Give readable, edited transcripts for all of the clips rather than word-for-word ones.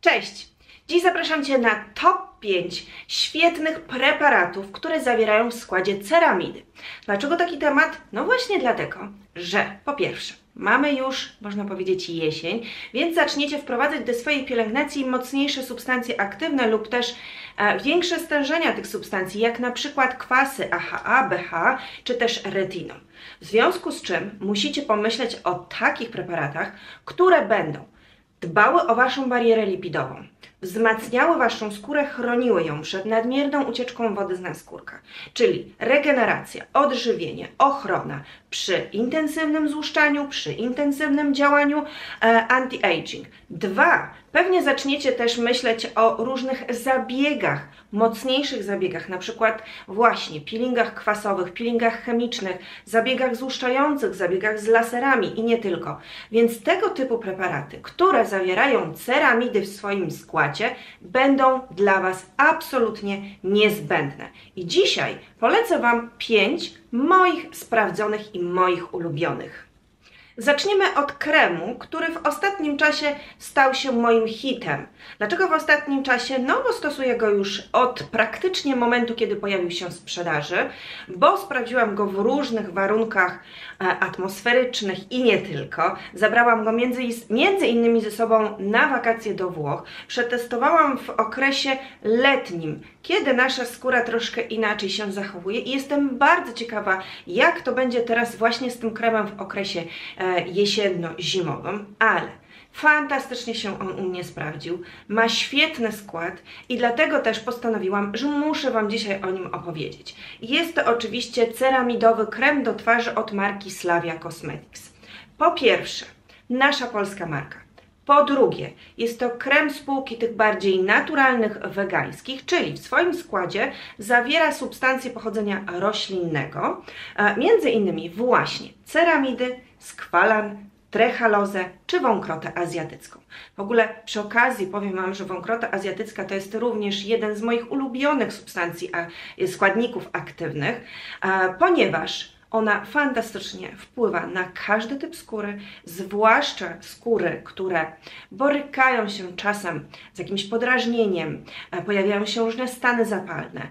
Cześć! Dziś zapraszam Cię na top 5 świetnych preparatów, które zawierają w składzie ceramidy. Dlaczego taki temat? No właśnie dlatego, że po pierwsze mamy już, można powiedzieć, jesień, więc zaczniecie wprowadzać do swojej pielęgnacji mocniejsze substancje aktywne lub też większe stężenia tych substancji, jak na przykład kwasy AHA, BHA czy też retinol. W związku z czym musicie pomyśleć o takich preparatach, które będą dbały o Waszą barierę lipidową, wzmacniały Waszą skórę, chroniły ją przed nadmierną ucieczką wody z naskórka, czyli regeneracja, odżywienie, ochrona przy intensywnym złuszczaniu, przy intensywnym działaniu anti-aging. 2. Pewnie zaczniecie też myśleć o różnych zabiegach, mocniejszych zabiegach, na przykład właśnie peelingach kwasowych, peelingach chemicznych, zabiegach złuszczających, zabiegach z laserami i nie tylko. Więc tego typu preparaty, które zawierają ceramidy w swoim składzie, będą dla Was absolutnie niezbędne. I dzisiaj polecę Wam 5 moich sprawdzonych i moich ulubionych. Zaczniemy od kremu, który w ostatnim czasie stał się moim hitem. Dlaczego w ostatnim czasie? No bo stosuję go już od praktycznie momentu, kiedy pojawił się w sprzedaży, bo sprawdziłam go w różnych warunkach atmosferycznych i nie tylko. Zabrałam go między innymi ze sobą na wakacje do Włoch. Przetestowałam w okresie letnim, kiedy nasza skóra troszkę inaczej się zachowuje i jestem bardzo ciekawa, jak to będzie teraz właśnie z tym kremem w okresie jesienno-zimową, ale fantastycznie się on u mnie sprawdził, ma świetny skład i dlatego też postanowiłam, że muszę Wam dzisiaj o nim opowiedzieć. Jest to oczywiście ceramidowy krem do twarzy od marki Slavia Cosmetics. Po pierwsze, nasza polska marka. Po drugie, jest to krem spółki tych bardziej naturalnych, wegańskich, czyli w swoim składzie zawiera substancje pochodzenia roślinnego, między innymi właśnie ceramidy, skwalan, trehalozę czy wąkrotę azjatycką. W ogóle przy okazji powiem Wam, że wąkrota azjatycka to jest również jeden z moich ulubionych substancji, składników aktywnych, ponieważ ona fantastycznie wpływa na każdy typ skóry, zwłaszcza skóry, które borykają się czasem z jakimś podrażnieniem, pojawiają się różne stany zapalne.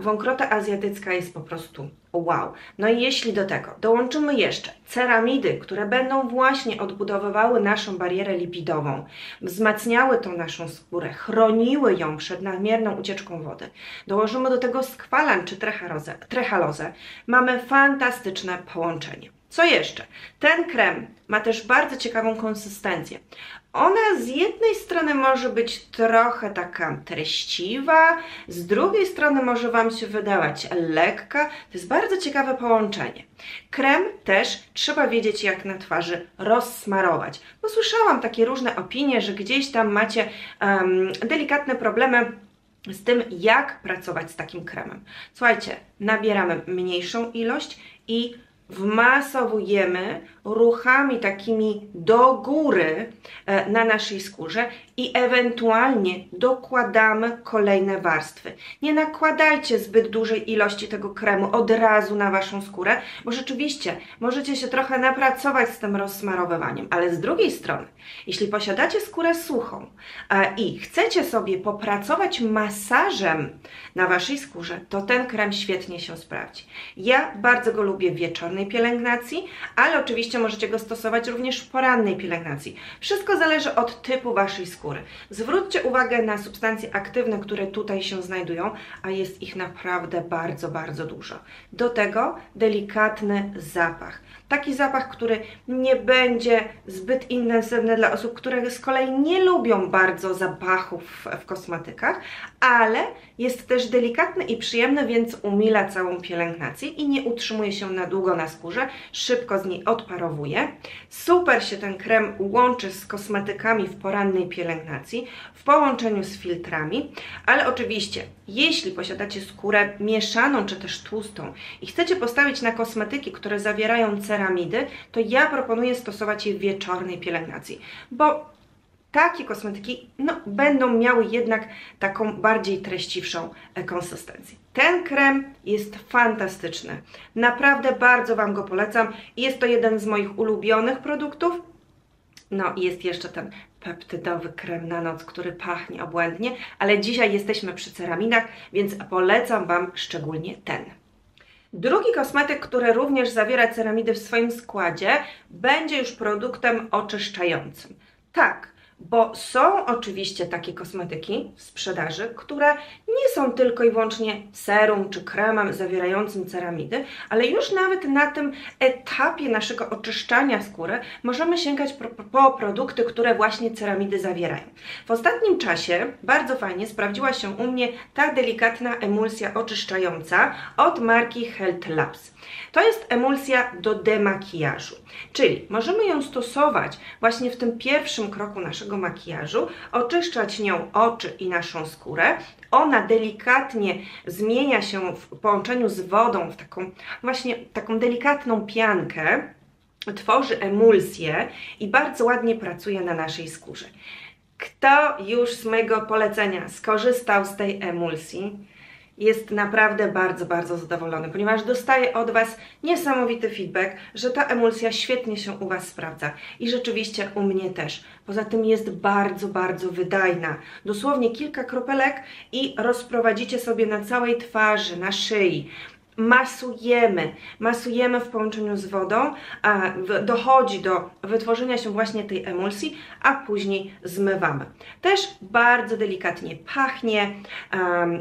Wąkrota azjatycka jest po prostu wow. No i jeśli do tego dołączymy jeszcze ceramidy, które będą właśnie odbudowywały naszą barierę lipidową, wzmacniały tą naszą skórę, chroniły ją przed nadmierną ucieczką wody, dołożymy do tego skwalan czy trehalozę, mamy fantastyczne połączenie. Co jeszcze? Ten krem ma też bardzo ciekawą konsystencję. Ona z jednej strony może być trochę taka treściwa, z drugiej strony może Wam się wydawać lekka. To jest bardzo ciekawe połączenie. Krem też trzeba wiedzieć, jak na twarzy rozsmarować. Bo słyszałam takie różne opinie, że gdzieś tam macie delikatne problemy z tym, jak pracować z takim kremem. Słuchajcie, nabieramy mniejszą ilość i wmasowujemy ruchami takimi do góry na naszej skórze i ewentualnie dokładamy kolejne warstwy. Nie nakładajcie zbyt dużej ilości tego kremu od razu na Waszą skórę, bo rzeczywiście możecie się trochę napracować z tym rozsmarowywaniem, ale z drugiej strony, jeśli posiadacie skórę suchą i chcecie sobie popracować masażem na Waszej skórze, to ten krem świetnie się sprawdzi. Ja bardzo go lubię w wieczornej pielęgnacji, ale oczywiście możecie go stosować również w porannej pielęgnacji. Wszystko zależy od typu Waszej skóry. Zwróćcie uwagę na substancje aktywne, które tutaj się znajdują, a jest ich naprawdę bardzo, bardzo dużo. Do tego delikatny zapach. Taki zapach, który nie będzie zbyt intensywny dla osób, które z kolei nie lubią bardzo zapachów w kosmetykach, ale jest też delikatny i przyjemny, więc umila całą pielęgnację i nie utrzymuje się na długo na skórze, szybko z niej odparowuje. Super się ten krem łączy z kosmetykami w porannej pielęgnacji, w połączeniu z filtrami, ale oczywiście, jeśli posiadacie skórę mieszaną czy też tłustą i chcecie postawić na kosmetyki, które zawierają ceramidy, to ja proponuję stosować je w wieczornej pielęgnacji, bo takie kosmetyki będą miały jednak taką bardziej treściwszą konsystencję. Ten krem jest fantastyczny. Naprawdę bardzo Wam go polecam. Jest to jeden z moich ulubionych produktów. No i jest jeszcze ten peptydowy krem na noc, który pachnie obłędnie, ale dzisiaj jesteśmy przy ceraminach, więc polecam Wam szczególnie ten. Drugi kosmetyk, który również zawiera ceramidy w swoim składzie, będzie już produktem oczyszczającym. Tak, bo są oczywiście takie kosmetyki w sprzedaży, które nie są tylko i wyłącznie serum czy kremem zawierającym ceramidy, ale już nawet na tym etapie naszego oczyszczania skóry możemy sięgać po produkty, które właśnie ceramidy zawierają. W ostatnim czasie bardzo fajnie sprawdziła się u mnie ta delikatna emulsja oczyszczająca od marki Health Labs. To jest emulsja do demakijażu, czyli możemy ją stosować właśnie w tym pierwszym kroku naszego makijażu, oczyszczać nią oczy i naszą skórę. Ona delikatnie zmienia się w połączeniu z wodą w taką właśnie delikatną piankę, tworzy emulsję i bardzo ładnie pracuje na naszej skórze. Kto już z mojego polecenia skorzystał z tej emulsji, jest naprawdę bardzo, bardzo zadowolony, ponieważ dostaję od Was niesamowity feedback, że ta emulsja świetnie się u Was sprawdza i rzeczywiście u mnie też. Poza tym jest bardzo, bardzo wydajna. Dosłownie kilka kropelek i rozprowadzicie sobie na całej twarzy, na szyi. Masujemy w połączeniu z wodą, a dochodzi do wytworzenia się właśnie tej emulsji, a później zmywamy. Też bardzo delikatnie pachnie,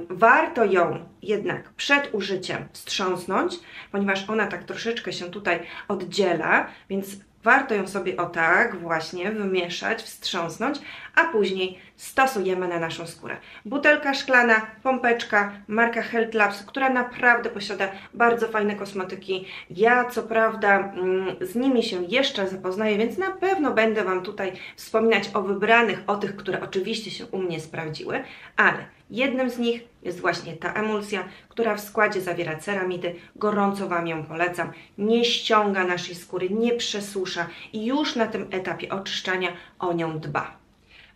warto ją jednak przed użyciem wstrząsnąć, ponieważ ona tak troszeczkę się tutaj oddziela, więc warto ją sobie o tak właśnie wymieszać, wstrząsnąć, a później stosujemy na naszą skórę. Butelka szklana, pompeczka, marka Health Labs, która naprawdę posiada bardzo fajne kosmetyki. Ja co prawda z nimi się jeszcze zapoznaję, więc na pewno będę Wam tutaj wspominać o wybranych, o tych, które oczywiście się u mnie sprawdziły, ale jednym z nich jest właśnie ta emulsja, która w składzie zawiera ceramidy. Gorąco Wam ją polecam. Nie ściąga naszej skóry, nie przesusza i już na tym etapie oczyszczania o nią dba.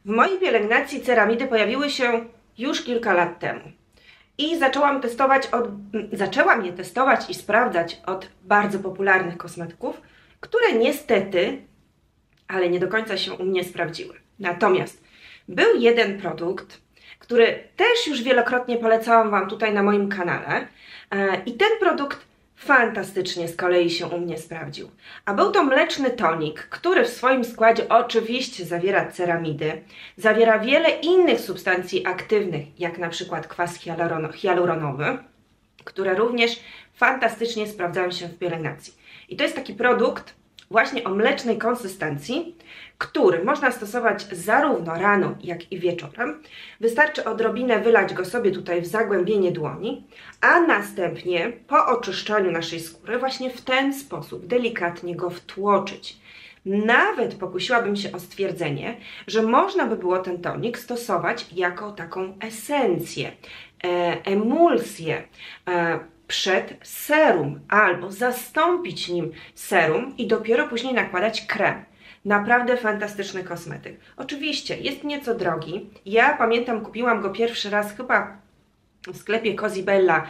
W mojej pielęgnacji ceramidy pojawiły się już kilka lat temu i zaczęłam je testować i sprawdzać od bardzo popularnych kosmetyków, które niestety, ale nie do końca się u mnie sprawdziły. Natomiast był jeden produkt, który też już wielokrotnie polecałam Wam tutaj na moim kanale i ten produkt fantastycznie z kolei się u mnie sprawdził. A był to mleczny tonik, który w swoim składzie oczywiście zawiera ceramidy, zawiera wiele innych substancji aktywnych, jak na przykład kwas hialuronowy, które również fantastycznie sprawdzają się w pielęgnacji. I to jest taki produkt właśnie o mlecznej konsystencji, który można stosować zarówno rano, jak i wieczorem. Wystarczy odrobinę wylać go sobie tutaj w zagłębienie dłoni, a następnie po oczyszczaniu naszej skóry właśnie w ten sposób delikatnie go wtłoczyć. Nawet pokusiłabym się o stwierdzenie, że można by było ten tonik stosować jako taką esencję, emulsję, przed serum albo zastąpić nim serum i dopiero później nakładać krem. Naprawdę fantastyczny kosmetyk. Oczywiście jest nieco drogi. Ja pamiętam, kupiłam go pierwszy raz chyba w sklepie Cozibella,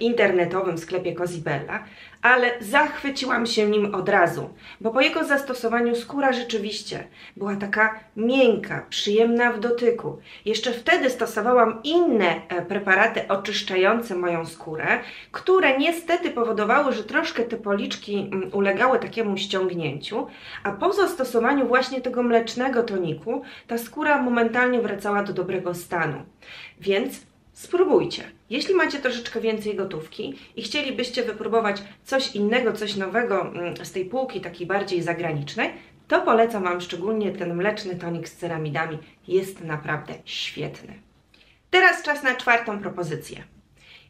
internetowym sklepie Cozibella, ale zachwyciłam się nim od razu, bo po jego zastosowaniu skóra rzeczywiście była taka miękka, przyjemna w dotyku. Jeszcze wtedy stosowałam inne preparaty oczyszczające moją skórę, które niestety powodowały, że troszkę te policzki ulegały takiemu ściągnięciu, a po zastosowaniu właśnie tego mlecznego toniku ta skóra momentalnie wracała do dobrego stanu. Więc spróbujcie. Jeśli macie troszeczkę więcej gotówki i chcielibyście wypróbować coś innego, coś nowego z tej półki takiej bardziej zagranicznej, to polecam Wam szczególnie ten mleczny tonik z ceramidami. Jest naprawdę świetny. Teraz czas na czwartą propozycję.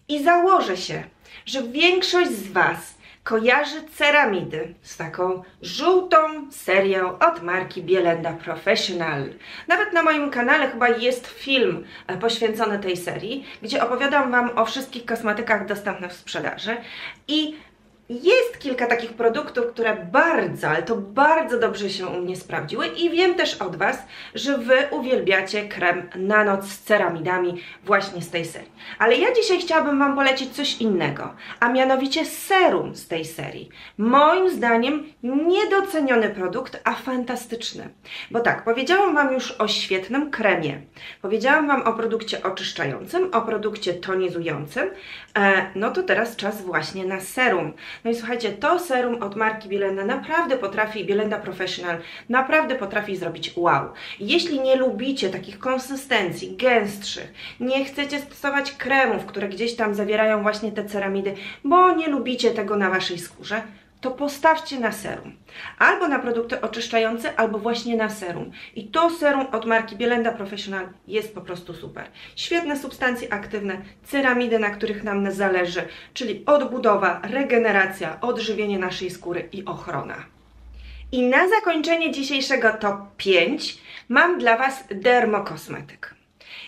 I założę się, że większość z Was kojarzy ceramidy z taką żółtą serią od marki Bielenda Professional. Nawet na moim kanale chyba jest film poświęcony tej serii, gdzie opowiadam Wam o wszystkich kosmetykach dostępnych w sprzedaży i Jest kilka takich produktów, które bardzo, ale to bardzo dobrze się u mnie sprawdziły i wiem też od Was, że Wy uwielbiacie krem na noc z ceramidami właśnie z tej serii. Ale ja dzisiaj chciałabym Wam polecić coś innego, a mianowicie serum z tej serii. Moim zdaniem niedoceniony produkt, a fantastyczny. Bo tak, powiedziałam Wam już o świetnym kremie, powiedziałam Wam o produkcie oczyszczającym, o produkcie tonizującym, no to teraz czas właśnie na serum. No i słuchajcie, to serum od marki Bielenda naprawdę potrafi, Bielenda Professional naprawdę potrafi zrobić wow. Jeśli nie lubicie takich konsystencji gęstszych, nie chcecie stosować kremów, które gdzieś tam zawierają właśnie te ceramidy, bo nie lubicie tego na Waszej skórze, to postawcie na serum. Albo na produkty oczyszczające, albo właśnie na serum. I to serum od marki Bielenda Professional jest po prostu super. Świetne substancje aktywne, ceramidy, na których nam zależy, czyli odbudowa, regeneracja, odżywienie naszej skóry i ochrona. I na zakończenie dzisiejszego top 5 mam dla Was dermokosmetyk.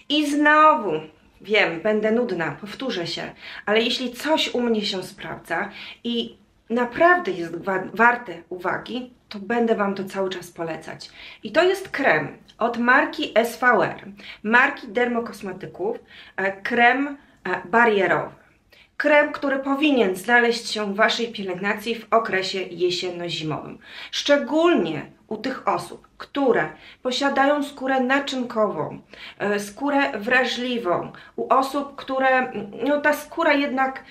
I znowu, wiem, będę nudna, powtórzę się, ale jeśli coś u mnie się sprawdza i naprawdę jest warte uwagi, to będę Wam to cały czas polecać. I to jest krem od marki SVR, marki dermokosmetyków, krem barierowy. Krem, który powinien znaleźć się w Waszej pielęgnacji w okresie jesienno-zimowym. Szczególnie u tych osób, które posiadają skórę naczynkową, skórę wrażliwą, u osób, które, no ta skóra jednak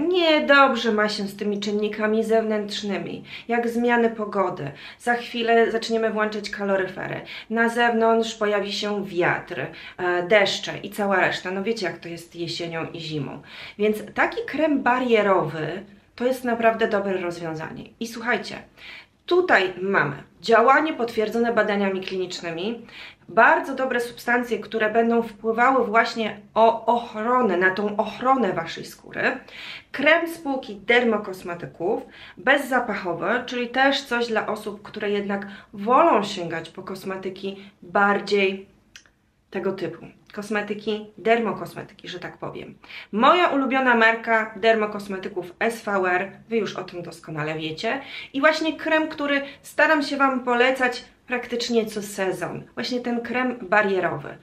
niedobrze ma się z tymi czynnikami zewnętrznymi, jak zmiany pogody, za chwilę zaczniemy włączać kaloryfery, na zewnątrz pojawi się wiatr, deszcze i cała reszta, no wiecie jak to jest jesienią i zimą, więc taki krem barierowy to jest naprawdę dobre rozwiązanie. I słuchajcie, tutaj mamy działanie potwierdzone badaniami klinicznymi, bardzo dobre substancje, które będą wpływały właśnie o ochronę, na tą ochronę Waszej skóry, krem spółki dermokosmetyków, bezzapachowy, czyli też coś dla osób, które jednak wolą sięgać po kosmetyki bardziej tego typu. Kosmetyki, dermokosmetyki, że tak powiem. Moja ulubiona marka dermokosmetyków SVR, Wy już o tym doskonale wiecie. I właśnie krem, który staram się Wam polecać praktycznie co sezon. Właśnie ten krem barierowy.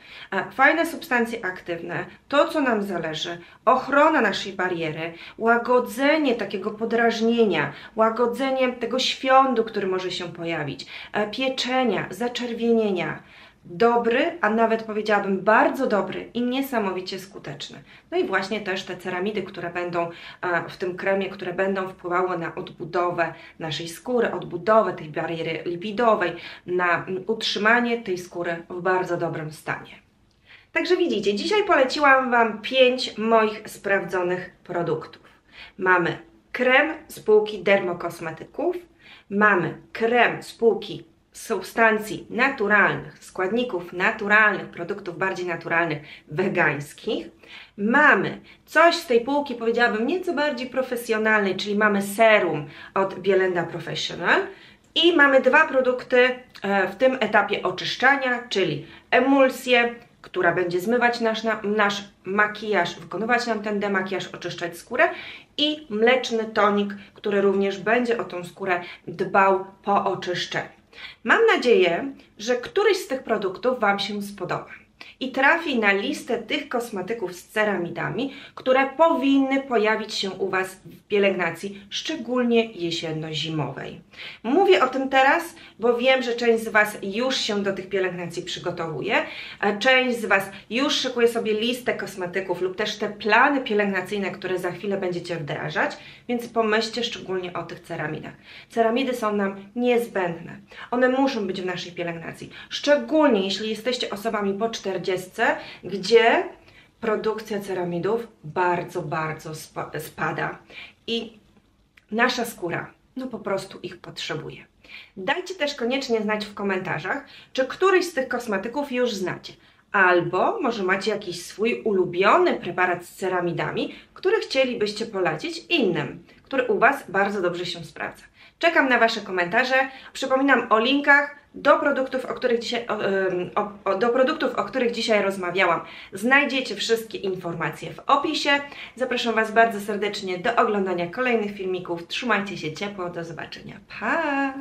Fajne substancje aktywne, to co nam zależy, ochrona naszej bariery, łagodzenie takiego podrażnienia, łagodzenie tego świądu, który może się pojawić, pieczenia, zaczerwienienia. Dobry, a nawet powiedziałabym bardzo dobry i niesamowicie skuteczny. No i właśnie też te ceramidy, które będą w tym kremie, które będą wpływały na odbudowę naszej skóry, odbudowę tej bariery lipidowej, na utrzymanie tej skóry w bardzo dobrym stanie. Także widzicie, dzisiaj poleciłam Wam 5 moich sprawdzonych produktów. Mamy krem z półki dermokosmetyków, mamy krem z półki substancji naturalnych, składników naturalnych, produktów bardziej naturalnych, wegańskich. Mamy coś z tej półki, powiedziałabym, nieco bardziej profesjonalnej, czyli mamy serum od Bielenda Professional i mamy dwa produkty w tym etapie oczyszczania, czyli emulsję, która będzie zmywać nasz makijaż, wykonywać nam ten demakijaż, oczyszczać skórę i mleczny tonik, który również będzie o tą skórę dbał po oczyszczeniu. Mam nadzieję, że któryś z tych produktów Wam się spodoba i trafi na listę tych kosmetyków z ceramidami, które powinny pojawić się u Was w pielęgnacji, szczególnie jesienno-zimowej. Mówię o tym teraz, bo wiem, że część z Was już się do tych pielęgnacji przygotowuje, a część z Was już szykuje sobie listę kosmetyków lub też te plany pielęgnacyjne, które za chwilę będziecie wdrażać, więc pomyślcie szczególnie o tych ceramidach. Ceramidy są nam niezbędne. One muszą być w naszej pielęgnacji, szczególnie jeśli jesteście osobami po 40, gdzie produkcja ceramidów bardzo, bardzo spada i nasza skóra no po prostu ich potrzebuje. Dajcie też koniecznie znać w komentarzach, czy któryś z tych kosmetyków już znacie, albo może macie jakiś swój ulubiony preparat z ceramidami, który chcielibyście polecić innym, który u Was bardzo dobrze się sprawdza. Czekam na Wasze komentarze, przypominam o linkach do produktów, o których dzisiaj rozmawiałam. Znajdziecie wszystkie informacje w opisie. Zapraszam Was bardzo serdecznie do oglądania kolejnych filmików. Trzymajcie się ciepło, do zobaczenia. Pa!